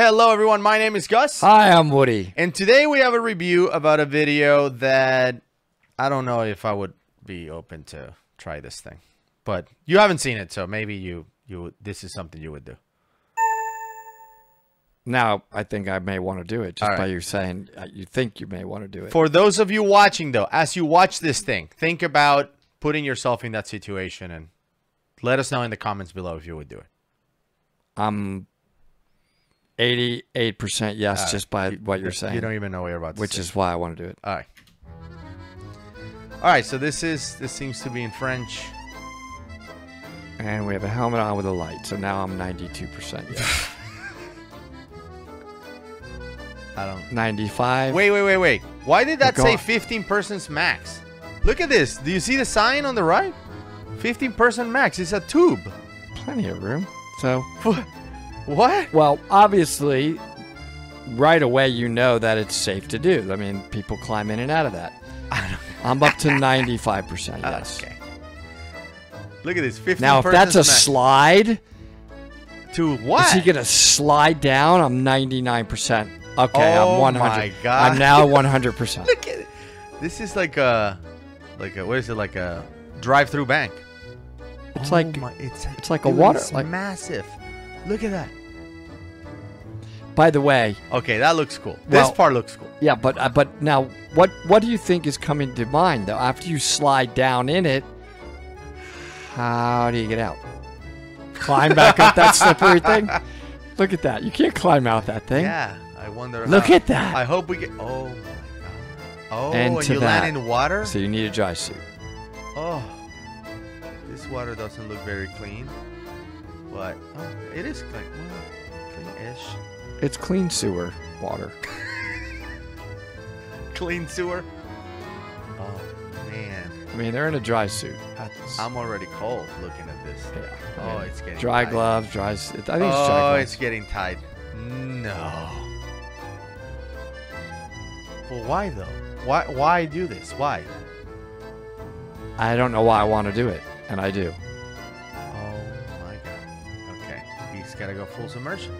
Hello everyone, my name is Gus. Hi, I'm Woody. And today we have a review about a video that I don't know if I would be open to try this thing. But you haven't seen it, so maybe this is something you would do. Now, I think I may want to do it just by you saying you think you may want to do it. For those of you watching though, as you watch this thing, think about putting yourself in that situation and let us know in the comments below if you would do it. 88% yes, just by what you're saying. You don't even know what you're about to say. Which is why I want to do it. All right. All right. So this seems to be in French. And we have a helmet on with a light. So now I'm 92% yes. I don't. 95. Wait. Why did that say 15 persons max? Look at this. Do you see the sign on the right? 15% max. It's a tube. Plenty of room. So. What? Well, obviously, right away you know that it's safe to do. I mean, people climb in and out of that. I'm up to 95%. Yes. Okay. Look at this. 15%. Now, if that's a slide, to what? Is he gonna slide down? I'm 99%. Okay, oh, I'm 100. My God. I'm now 100%. Look at it. This is like a what is it? Like a drive-through bank. It's like a water, massive. Look at that. By the way, okay, that looks cool. This part looks cool. Yeah, but now what do you think is coming to mind though? After you slide down in it, how do you get out? Climb back up that slippery thing? Look at that. You can't climb out that thing. Yeah, I wonder. Look at that. I hope we get. Oh my God. Oh, and you land in water. So you need a dry suit. Oh, this water doesn't look very clean. But it is clean-ish. It's clean sewer water. Clean sewer? Oh, man. I mean, they're in a dry suit. I'm already cold looking at this. Yeah. Oh, it's getting dry tight. Gloves, dry... I think it's dry gloves. Oh, it's getting tight. No. Well, why, though? Why do this? Why? I don't know why I want to do it, and I do. Gotta go full submersion.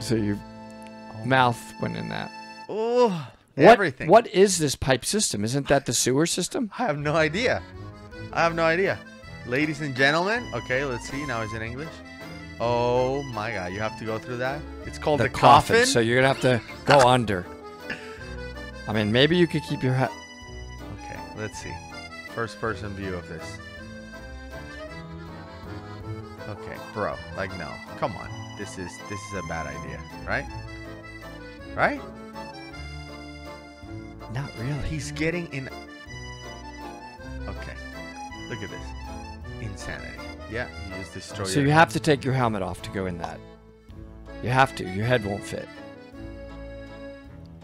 So your mouth went in that. Oh, everything. What is this pipe system? Isn't that the sewer system? I have no idea. Ladies and gentlemen. Okay, let's see. Now it's in English. Oh my God, you have to go through that. It's called the coffin. So you're gonna have to go under. I mean, maybe you could keep your hat. Okay, let's see. First person view of this. Okay, bro. Like, no. Come on. This is a bad idea, right? Right? Not really. He's getting in. Okay. Look at this. Insanity. Yeah. You just destroy. So you have to take your helmet off to go in that. You have to. Your head won't fit.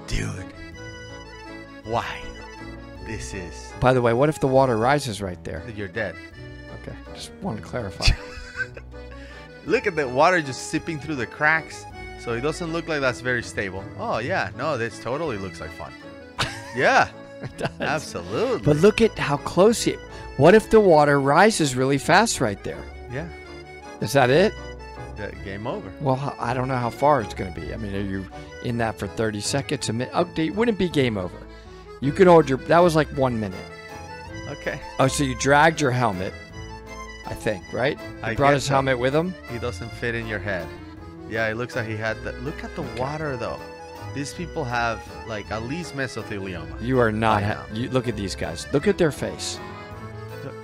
Dude. Why? This is. By the way, what if the water rises right there? You're dead. Okay. Just wanted to clarify. Look at the water just sipping through the cracks. So it doesn't look like that's very stable. Oh, yeah. No, this totally looks like fun. Yeah. It does. Absolutely. But look at how close it... What if the water rises really fast right there? Yeah. Is that it? Game over. Well, I don't know how far it's going to be. I mean, are you in that for 30 seconds? A minute? Oh, it wouldn't be game over. You could hold your... That was like 1 minute. Okay. Oh, so you dragged your helmet. I think, right? He brought his helmet with him. He doesn't fit in your head. Yeah, it looks like he had that. Look at the water, though. These people have, like, at least mesothelioma. You are not. You look at these guys. Look at their face. Look.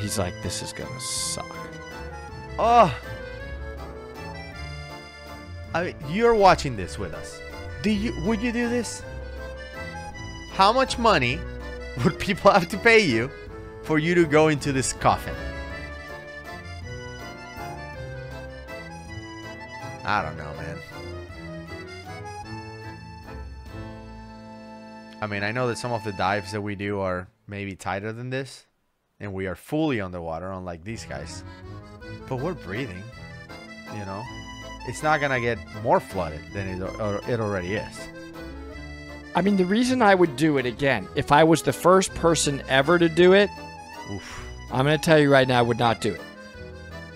He's like, this is gonna suck. Oh. I mean, you're watching this with us. Would you do this? How much money would people have to pay you? For you to go into this coffin. I don't know, man. I mean, I know that some of the dives that we do are maybe tighter than this. And we are fully underwater, unlike these guys. But we're breathing, you know? It's not gonna get more flooded than it already is. I mean, the reason I would do it again, if I was the first person ever to do it, oof. I'm going to tell you right now, I would not do it.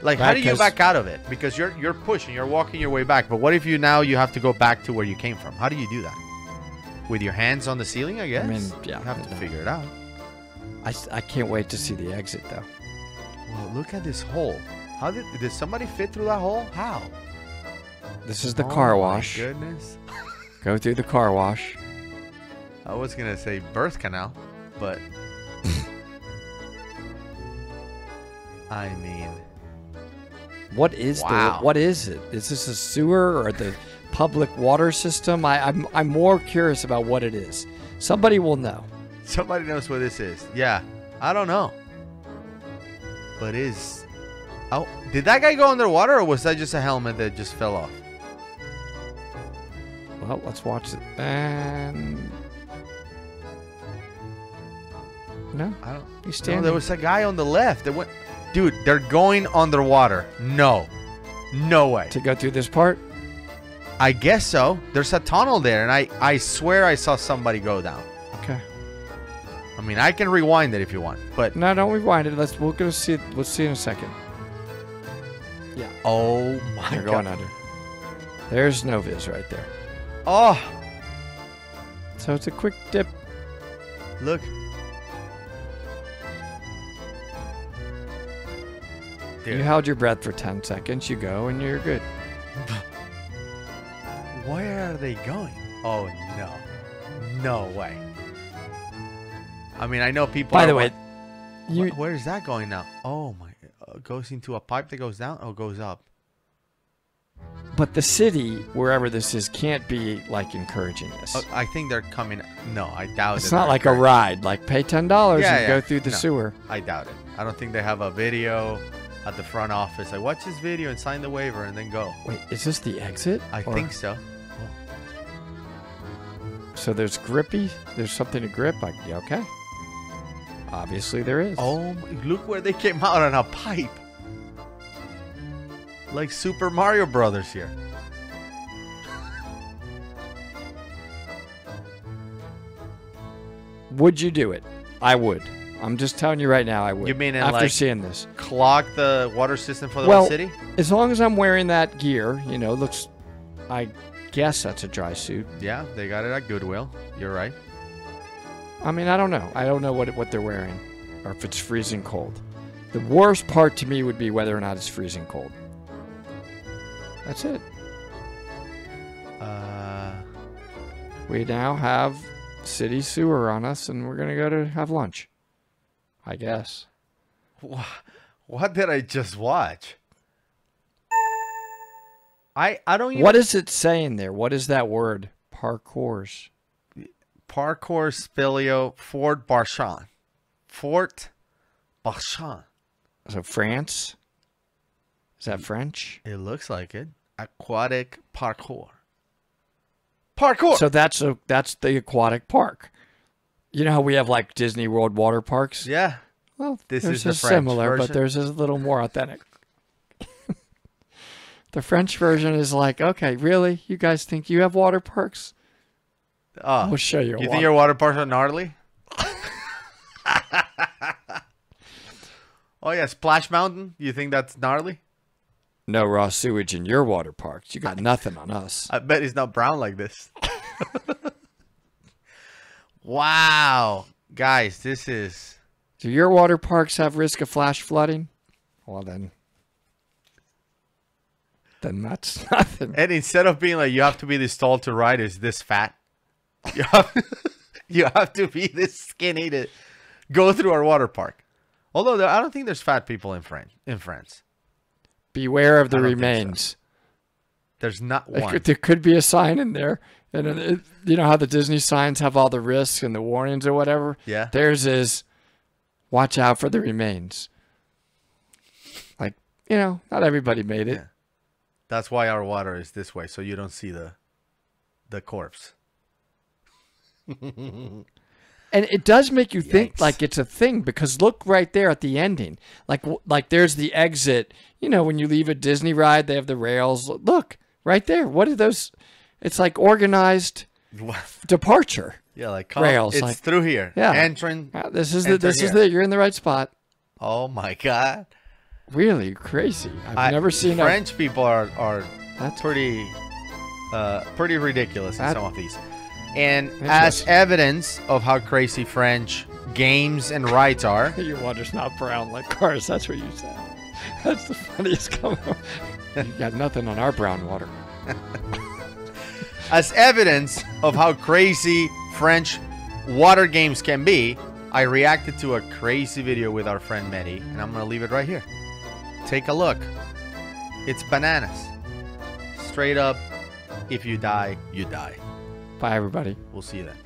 Like, how do you back out of it? Because you're pushing, you're walking your way back. But what if you now you have to go back to where you came from? How do you do that? With your hands on the ceiling, I guess. I mean, yeah, you have to figure it out. I can't wait to see the exit, though. Well, look at this hole. How did somebody fit through that hole? How? This is the car wash. Oh my goodness. Go through the car wash. I was gonna say birth canal, but I mean, what is what is it? Is this a sewer or the public water system? I'm more curious about what it is. Somebody will know. Somebody knows what this is. Yeah, I don't know. But is did that guy go underwater, or was that just a helmet that just fell off? Well, let's watch it. No, I don't. He's standing. No, there was a guy on the left. That went. Dude, they're going underwater. No. No way. To go through this part? I guess so. There's a tunnel there, and I swear I saw somebody go down. Okay. I mean, I can rewind it if you want, but... No, don't rewind it. We'll go see it. We'll see it in a second. Yeah. Oh, my God. They're going under. There's Noviz right there. Oh! So it's a quick dip. Look. Dude. You held your breath for 10 seconds, you go, and you're good. Where are they going? Oh, no. No way. I mean, I know people... By the way... Where is that going now? Oh, my... goes into a pipe that goes down or goes up? But the city, wherever this is, can't be, like, encouraging this. I think they're coming... No, I doubt it. It's not like a ride. Like, pay $10 and go through the sewer. I doubt it. I don't think they have a video... At the front office, like, watch this video and sign the waiver and then go. Wait, is this the exit? I think so. Oh. So there's grippy. There's something to grip. Okay. Obviously there is. Oh, look where they came out on a pipe. Like Super Mario Brothers here. Would you do it? I would. I'm just telling you right now, I would. You mean after like seeing this, clog the water system for the whole city? As long as I'm wearing that gear, you know, looks. I guess that's a dry suit. Yeah, they got it at Goodwill. You're right. I mean, I don't know. I don't know what they're wearing, or if it's freezing cold. The worst part to me would be whether or not it's freezing cold. That's it. We now have city sewer on us, and we're gonna go to have lunch. I guess. What did I just watch? I don't even... What is it saying there? What is that word? Parkours. Parkour Spéléo, Fort Barchan. Fort Barchan. So France? Is that French? It looks like it. Aquatic parkour. Parkour! So that's the aquatic park. You know how we have like Disney World water parks? Yeah. Well, this is the French similar, version. But there's a little more authentic. The French version is like, okay, really? You guys think you have water parks? We'll show you. You think your water parks are gnarly? Oh yeah, Splash Mountain. You think that's gnarly? No raw sewage in your water parks. You got nothing on us. I bet it's not brown like this. Wow, guys, this is... Do your water parks have risk of flash flooding? Well, then that's nothing. And instead of being like, you have to be this tall to ride, is this fat? You have to be this skinny to go through our water park. Although, I don't think there's fat people in France. Beware of the remains. So. There's not one. There could be a sign in there. And it, you know how the Disney signs have all the risks and the warnings or whatever? Yeah. Theirs is, watch out for the remains. Like, you know, not everybody made it. Yeah. That's why our water is this way, so you don't see the corpse. And it does make you think like it's a thing, because look right there at the ending. Like there's the exit. You know, when you leave a Disney ride, they have the rails. Look, right there. What are those... It's like organized departure. Yeah, like rails. It's like, through here. Yeah, entering. This is the. You're in the right spot. Oh my God! really crazy. I've never seen French people are that's pretty pretty ridiculous in some of these. And as evidence of how crazy French games and rights are, you water's not brown like cars. That's what you said. That's the funniest comment. You got nothing on our brown water. As evidence of how crazy French water games can be, I reacted to a crazy video with our friend Mehdi, and I'm gonna leave it right here. Take a look. It's bananas. Straight up, if you die, you die. Bye, everybody. We'll see you then.